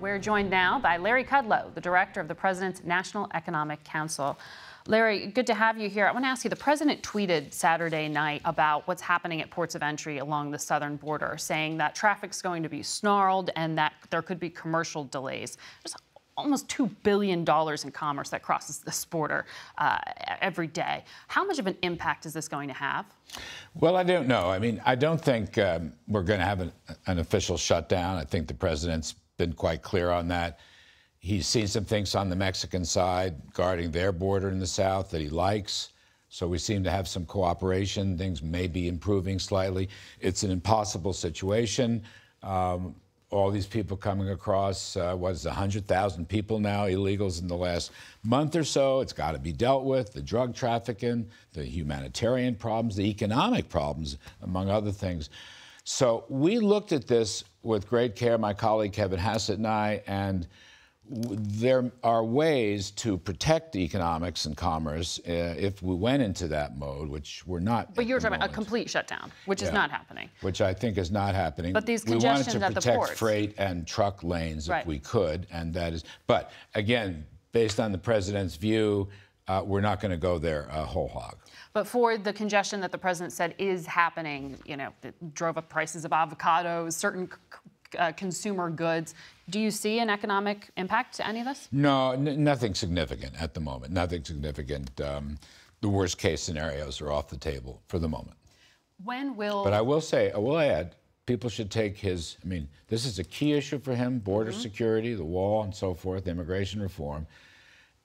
We're joined now by Larry Kudlow, the director of the President's National Economic Council. Larry, good to have you here. I want to ask you, the President tweeted Saturday night about what's happening at ports of entry along the southern border, saying that traffic's going to be snarled and that there could be commercial delays. There's almost $2 billion in commerce that crosses this border every day. How much of an impact is this going to have? Well, I don't know. I mean, I don't think we're going to have an official shutdown. I think the President's been quite clear on that. He's seen some things on the Mexican side guarding their border in the south that he likes. So we seem to have some cooperation. Things may be improving slightly. It's an impossible situation. All these people coming across, what is 100,000 people now, illegals in the last month or so. It's got to be dealt with, the drug trafficking, the humanitarian problems, the economic problems, among other things. So we looked at this with great care, my colleague Kevin Hassett and I, and there are ways to protect economics and commerce if we went into that mode, which we're not. But you're talking about a complete shutdown, which is not happening. Which I think is not happening. But these congestions at the ports. We wanted to protect freight and truck lanes if we could, and that is. But again, based on the President's view, we're not going to go there whole hog. But for the congestion that the President said is happening, you know, it drove up prices of avocados, certain consumer goods. Do you see an economic impact to any of this? No, nothing significant at the moment. Nothing significant. The worst case scenarios are off the table for the moment. When will... But I will say, I will add, people should take his... I mean, this is a key issue for him, border security, the wall and so forth, immigration reform.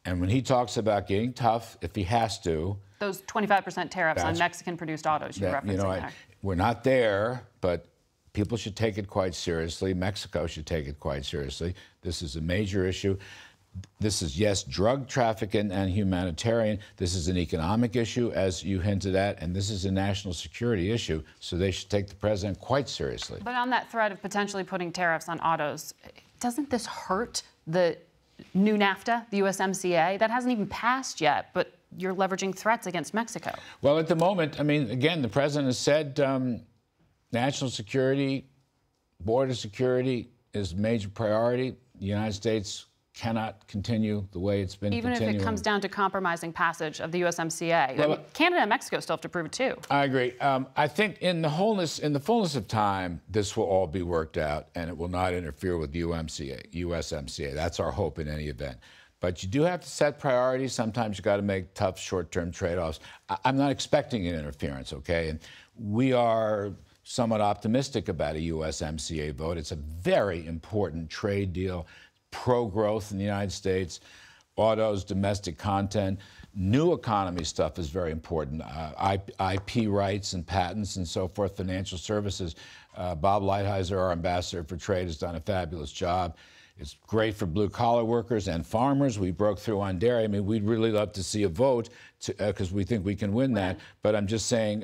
And when he talks about getting tough, if he has to... Those 25% tariffs on Mexican-produced autos you're referencing there. We're not there, but... People should take it quite seriously. Mexico should take it quite seriously. This is a major issue. This is, yes, drug trafficking and humanitarian. This is an economic issue, as you hinted at, and this is a national security issue, so they should take the President quite seriously. But on that threat of potentially putting tariffs on autos, doesn't this hurt the new NAFTA, the USMCA? That hasn't even passed yet, but you're leveraging threats against Mexico. Well, at the moment, I mean, again, the President has said... national security, border security is a major priority. The United States cannot continue the way it's been continuing. Even if it comes down to compromising passage of the USMCA. Well, I mean, Canada and Mexico still have to prove it, too. I agree. I think in the fullness of time, this will all be worked out, and it will not interfere with the USMCA. That's our hope in any event. But you do have to set priorities. Sometimes you've got to make tough short-term trade-offs. I'm not expecting an interference, okay? And we are... somewhat optimistic about a USMCA vote. It's a very important trade deal, pro-growth in the United States, autos, domestic content. New economy stuff is very important, IP rights and patents and so forth, financial services. Bob Lighthizer, our ambassador for trade, has done a fabulous job. It's great for blue-collar workers and farmers. We broke through on dairy. I mean, we'd really love to see a vote because we think we can win that. But I'm just saying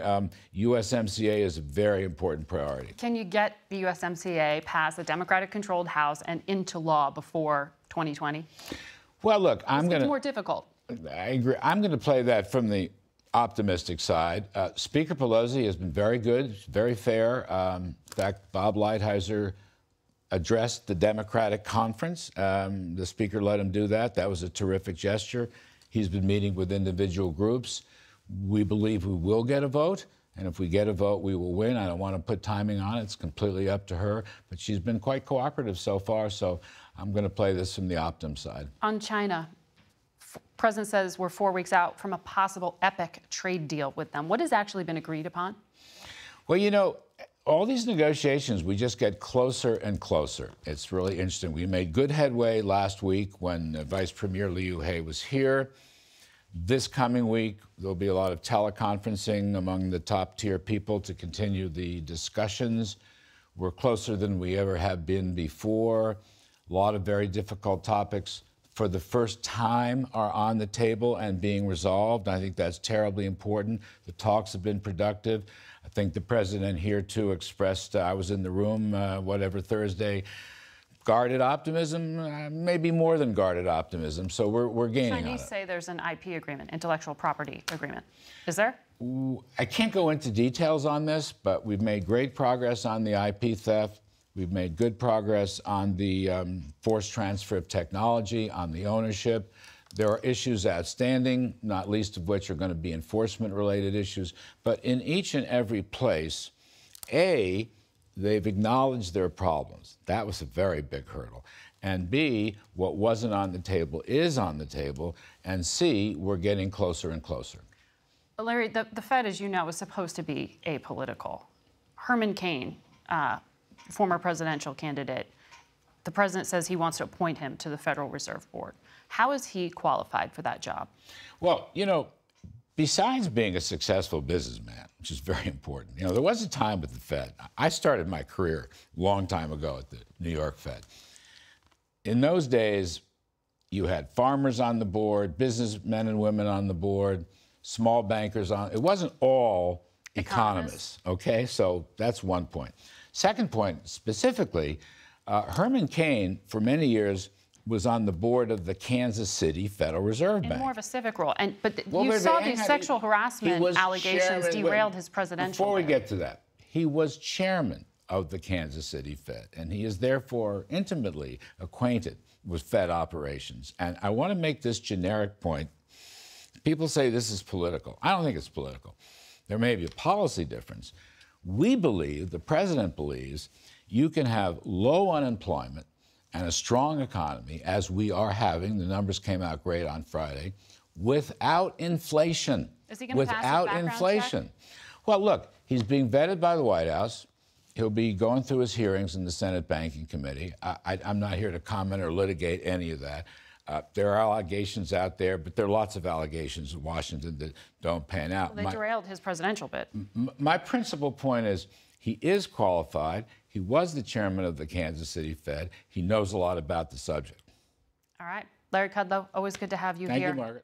USMCA is a very important priority. Can you get the USMCA past the Democratic-controlled House and into law before 2020? Well, look, I'm going to... It's more difficult. I agree. I'm going to play that from the optimistic side. Speaker Pelosi has been very good, very fair. In fact, Bob Lighthizer... addressed the Democratic conference. The Speaker let him do that. That was a terrific gesture. He's been meeting with individual groups. We believe we will get a vote, and if we get a vote, we will win. I don't want to put timing on it. It's completely up to her, but she's been quite cooperative so far, so I'm going to play this from the optim side. On China, the President says we're 4 weeks out from a possible epic trade deal with them. What has actually been agreed upon? Well, you know, all these negotiations, we just get closer and closer. It's really interesting. We made good headway last week when Vice Premier Liu was here. This coming week, there'll be a lot of teleconferencing among the top-tier people to continue the discussions. We're closer than we ever have been before. A lot of very difficult topics for the first time are on the table and being resolved. I think that's terribly important. The talks have been productive. I think the President here, too, expressed, I was in the room, whatever, Thursday, guarded optimism, maybe more than guarded optimism. So we're gaining on it. Chinese say there's an IP agreement, intellectual property agreement. Is there? I can't go into details on this, but we've made great progress on the IP theft. We've made good progress on the forced transfer of technology, on the ownership. There are issues outstanding, not least of which are going to be enforcement-related issues. But in each and every place, A, they've acknowledged their problems. That was a very big hurdle. And B, what wasn't on the table is on the table. And C, we're getting closer and closer. Larry, the Fed, as you know, was supposed to be apolitical. Herman Cain, former presidential candidate, the president says he wants to appoint him to the Federal Reserve Board. How is he qualified for that job? Well, you know, besides being a successful businessman, which is very important, you know, there was a time with the Fed. I started my career a long time ago at the New York Fed. In those days, you had farmers on the board, businessmen and women on the board, small bankers on. It wasn't all economists, okay? So that's one point. Second point, specifically, Herman Cain, for many years, was on the board of the Kansas City Federal Reserve Bank. In more of a civic role. And, but well, you saw these sexual harassment allegations derailed his presidential. Before we get to that, he was chairman of the Kansas City Fed, and he is therefore intimately acquainted with Fed operations. And I want to make this generic point. People say this is political. I don't think it's political. There may be a policy difference. We believe, the president believes, you can have low unemployment and a strong economy, as we are having. The numbers came out great on Friday, without inflation. Is he going to pass the background check? Well, look, he's being vetted by the White House. He'll be going through his hearings in the Senate Banking Committee. I'm not here to comment or litigate any of that. There are allegations out there, but there are lots of allegations in Washington that don't pan out. Well, they derailed his presidential bid. My principal point is he is qualified. He was the chairman of the Kansas City Fed. He knows a lot about the subject. All right. Larry Kudlow, always good to have you here. Thank you, Margaret.